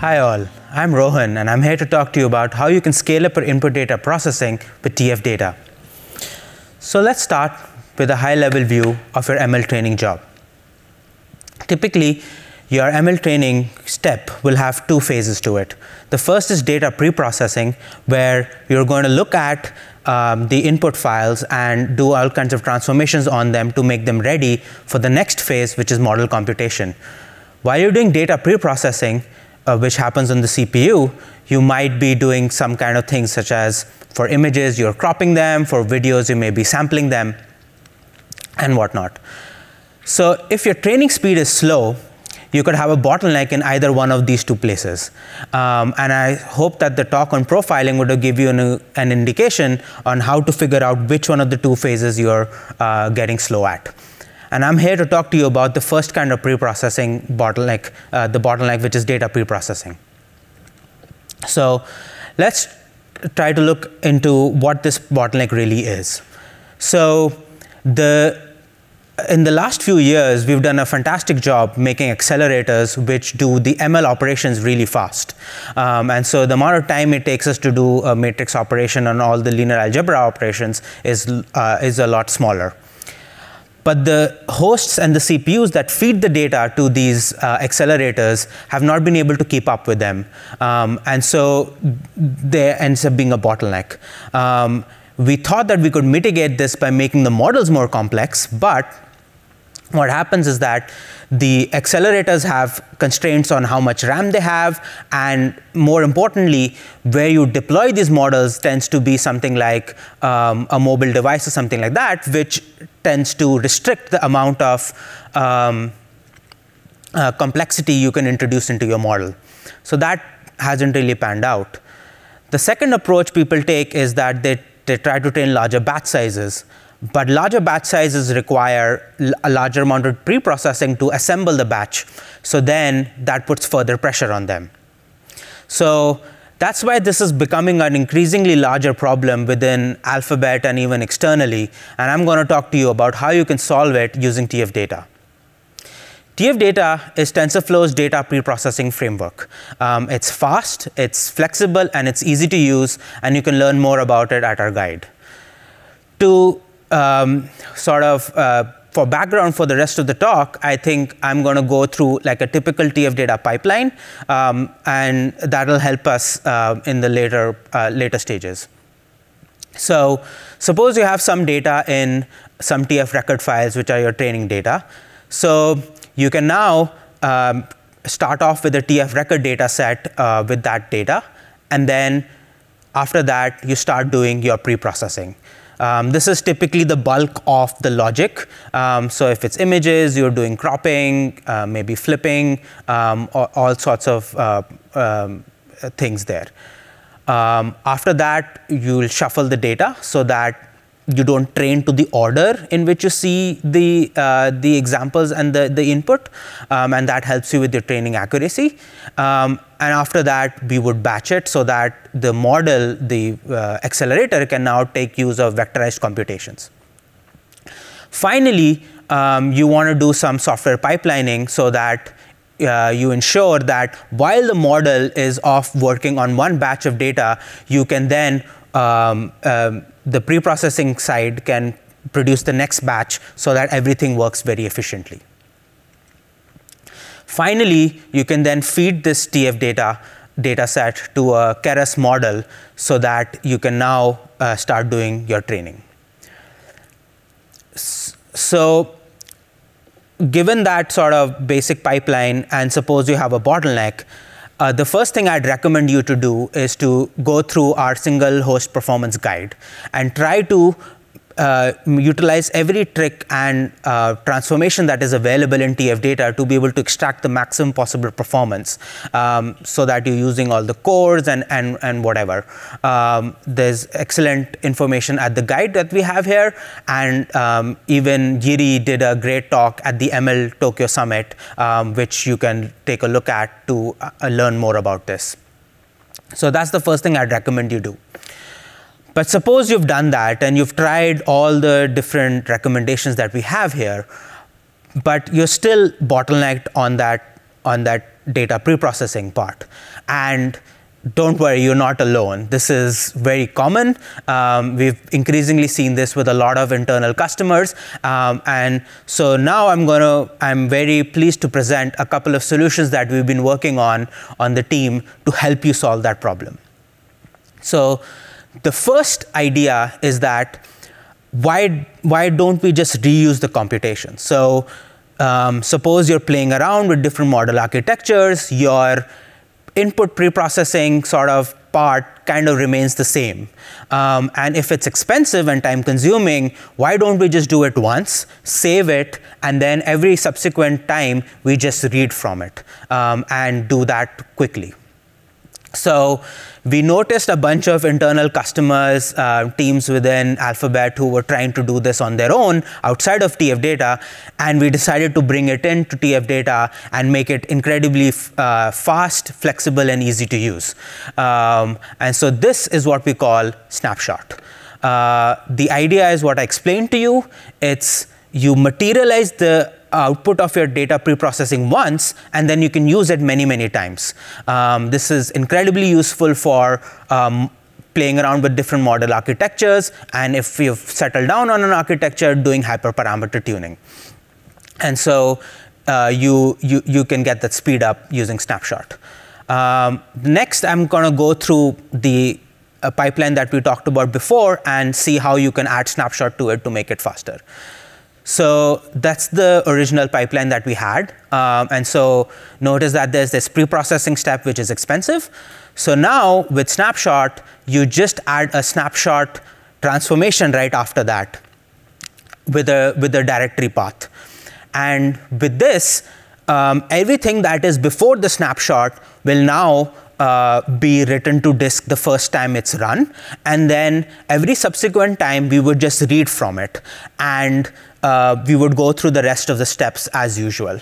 Hi all, I'm Rohan and I'm here to talk to you about how you can scale up your input data processing with TF Data. So let's start with a high level view of your ML training job. Typically, your ML training step will have two phases to it. The first is data pre-processing, where you're going to look at the input files and do all kinds of transformations on them to make them ready for the next phase, which is model computation. While you're doing data pre-processing, which happens on the CPU, you might be doing some kind of things such as for images, you're cropping them, for videos, you may be sampling them, and whatnot. So if your training speed is slow, you could have a bottleneck in either one of these two places. And I hope that the talk on profiling would give you an indication on how to figure out which one of the two phases you're getting slow at. And I'm here to talk to you about the first kind of pre-processing bottleneck, which is data pre-processing. So let's try to look into what this bottleneck really is. So in the last few years, we've done a fantastic job making accelerators which do the ML operations really fast. And so the amount of time it takes us to do a matrix operation and all the linear algebra operations is a lot smaller. But the hosts and the CPUs that feed the data to these accelerators have not been able to keep up with them. And so there ends up being a bottleneck. We thought that we could mitigate this by making the models more complex, but what happens is that the accelerators have constraints on how much RAM they have, and more importantly, where you deploy these models tends to be something like a mobile device or something like that, which tends to restrict the amount of complexity you can introduce into your model. So that hasn't really panned out. The second approach people take is that they try to train larger batch sizes, but larger batch sizes require a larger amount of pre-processing to assemble the batch. So then that puts further pressure on them. So that's why this is becoming an increasingly larger problem within Alphabet and even externally. And I'm going to talk to you about how you can solve it using TF Data. TF Data is TensorFlow's data pre-processing framework. It's fast, it's flexible, and it's easy to use, and you can learn more about it at our guide. To for background for the rest of the talk, I think I'm going to go through like a typical TF Data pipeline, and that'll help us in the later stages. So suppose you have some data in some TF record files, which are your training data. So you can now start off with a TF record data set with that data, and then after that, you start doing your pre-processing. This is typically the bulk of the logic. So if it's images, you're doing cropping, maybe flipping, all sorts of things there. After that, you'll shuffle the data so that you don't train to the order in which you see the examples and the input, and that helps you with your training accuracy. And after that, we would batch it so that the model, the accelerator, can now take use of vectorized computations. Finally, you want to do some software pipelining so that you ensure that while the model is off working on one batch of data, you can then the pre-processing side can produce the next batch so that everything works very efficiently. Finally, you can then feed this TF data set to a Keras model so that you can now start doing your training. So given that sort of basic pipeline, and suppose you have a bottleneck, the first thing I'd recommend you to do is to go through our single host performance guide and try to utilize every trick and transformation that is available in TF Data to be able to extract the maximum possible performance, so that you're using all the cores and whatever. There's excellent information at the guide that we have here, and even Giri did a great talk at the ML Tokyo Summit, which you can take a look at to learn more about this. So that's the first thing I'd recommend you do. But suppose you've done that and you've tried all the different recommendations that we have here, but you're still bottlenecked on that on that data pre-processing part. And don't worry, you're not alone. This is very common. We've increasingly seen this with a lot of internal customers. And so now I'm very pleased to present a couple of solutions that we've been working on the team to help you solve that problem. So the first idea is that why don't we just reuse the computation? So suppose you're playing around with different model architectures, your input pre-processing sort of part kind of remains the same. And if it's expensive and time consuming, why don't we just do it once, save it, and then every subsequent time we just read from it and do that quickly. So we noticed a bunch of internal customers, teams within Alphabet who were trying to do this on their own outside of TF Data, and we decided to bring it into TF Data and make it incredibly fast, flexible, and easy to use. And so this is what we call Snapshot. The idea is what I explained to you. It's you materialize the output of your data pre-processing once, and then you can use it many, many times. This is incredibly useful for playing around with different model architectures, and if you've settled down on an architecture, doing hyperparameter tuning. And so you can get that speed up using Snapshot. Next, I'm going to go through the pipeline that we talked about before and see how you can add Snapshot to it to make it faster. So that's the original pipeline that we had. And so notice that there's this pre-processing step, which is expensive. So now with Snapshot, you just add a snapshot transformation right after that with a directory path. And with this, everything that is before the snapshot will now be written to disk the first time it's run. And then every subsequent time, we would just read from it. And we would go through the rest of the steps as usual.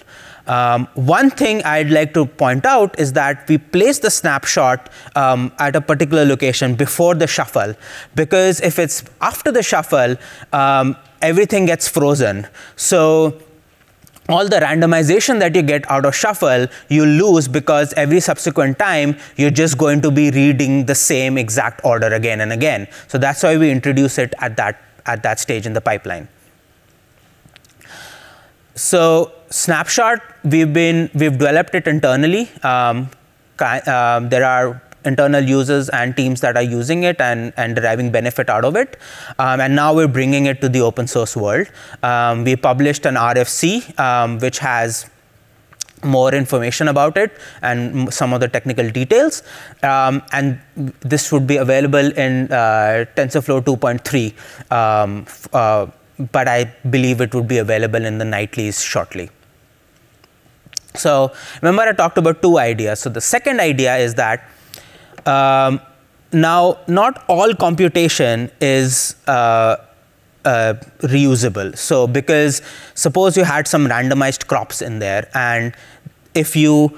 One thing I'd like to point out is that we place the snapshot at a particular location before the shuffle, because if it's after the shuffle, everything gets frozen. So all the randomization that you get out of shuffle, you lose, because every subsequent time, you're just going to be reading the same exact order again and again. So that's why we introduce it at that stage in the pipeline. So Snapshot, we've developed it internally. There are internal users and teams that are using it and deriving benefit out of it. And now we're bringing it to the open source world. We published an RFC, which has more information about it and some of the technical details. And this would be available in TensorFlow 2.3. But I believe it would be available in the nightlies shortly. So remember, I talked about two ideas. So the second idea is that now not all computation is reusable. So because suppose you had some randomized crops in there, and if you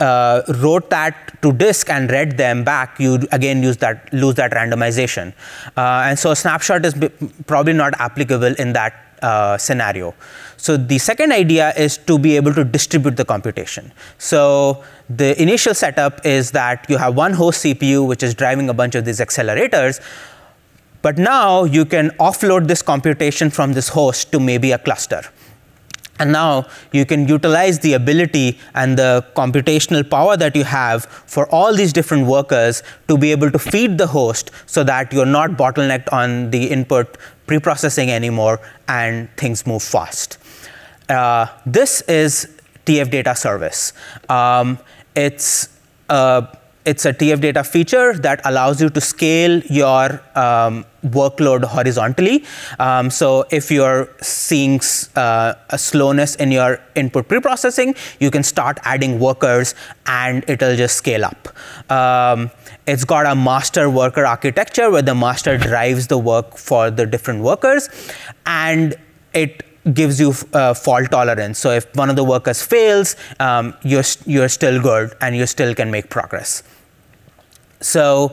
wrote that to disk and read them back, you'd again lose that randomization. And so Snapshot is probably not applicable in that scenario. So the second idea is to be able to distribute the computation. So the initial setup is that you have one host CPU, which is driving a bunch of these accelerators. But now you can offload this computation from this host to maybe a cluster. And now you can utilize the ability and the computational power that you have for all these different workers to be able to feed the host so that you're not bottlenecked on the input pre-processing anymore and things move fast. This is TF Data Service. It's a TF Data feature that allows you to scale your workload horizontally. So if you're seeing a slowness in your input pre-processing, you can start adding workers and it'll just scale up. It's got a master worker architecture where the master drives the work for the different workers, and it gives you fault tolerance. So if one of the workers fails, you're still good and you still can make progress. So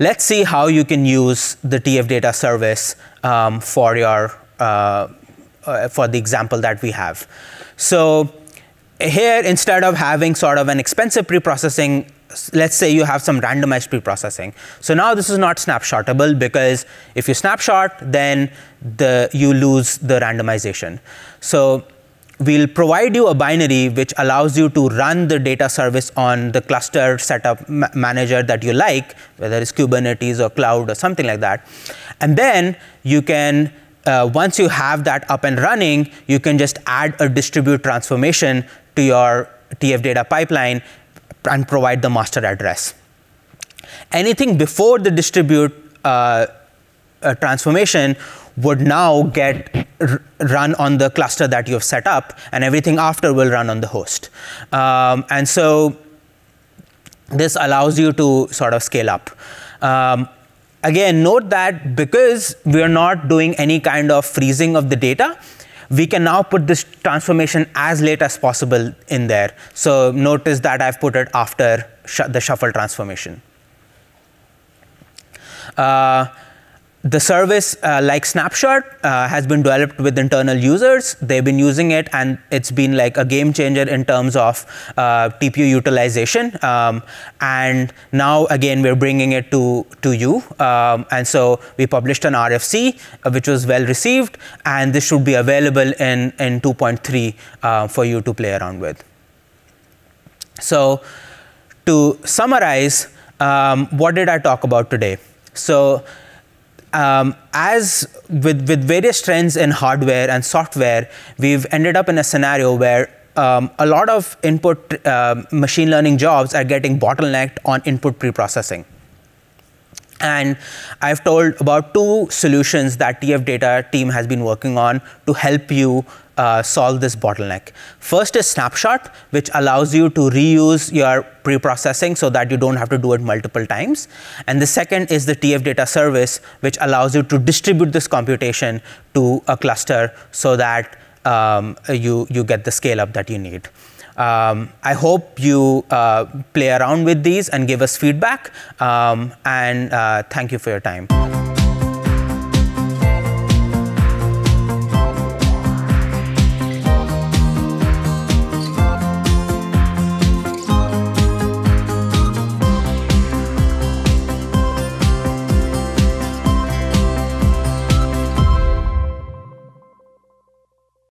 let's see how you can use the TF Data Service for the example that we have. So here, instead of having sort of an expensive preprocessing, let's say you have some randomized preprocessing. So now this is not snapshotable, because if you snapshot, then you lose the randomization. So we'll provide you a binary which allows you to run the data service on the cluster setup manager that you like, whether it's Kubernetes or cloud or something like that. And then you can, once you have that up and running, you can just add a distribute transformation to your TF data pipeline and provide the master address. Anything before the distribute transformation would now get run on the cluster that you've set up, and everything after will run on the host. And so this allows you to sort of scale up. Again, note that because we are not doing any kind of freezing of the data, we can now put this transformation as late as possible in there. So notice that I've put it after the shuffle transformation. The service, like Snapshot, has been developed with internal users. They've been using it, and it's been like a game changer in terms of TPU utilization. And now, again, we're bringing it to you. And so we published an RFC, which was well received, and this should be available in 2.3 for you to play around with. So to summarize, what did I talk about today? So as with various trends in hardware and software, we've ended up in a scenario where a lot of input machine learning jobs are getting bottlenecked on input preprocessing. And I've told about two solutions that TF Data team has been working on to help you solve this bottleneck. First is Snapshot, which allows you to reuse your preprocessing so that you don't have to do it multiple times. And the second is the TF Data Service, which allows you to distribute this computation to a cluster so that you get the scale up that you need. I hope you play around with these and give us feedback, and thank you for your time.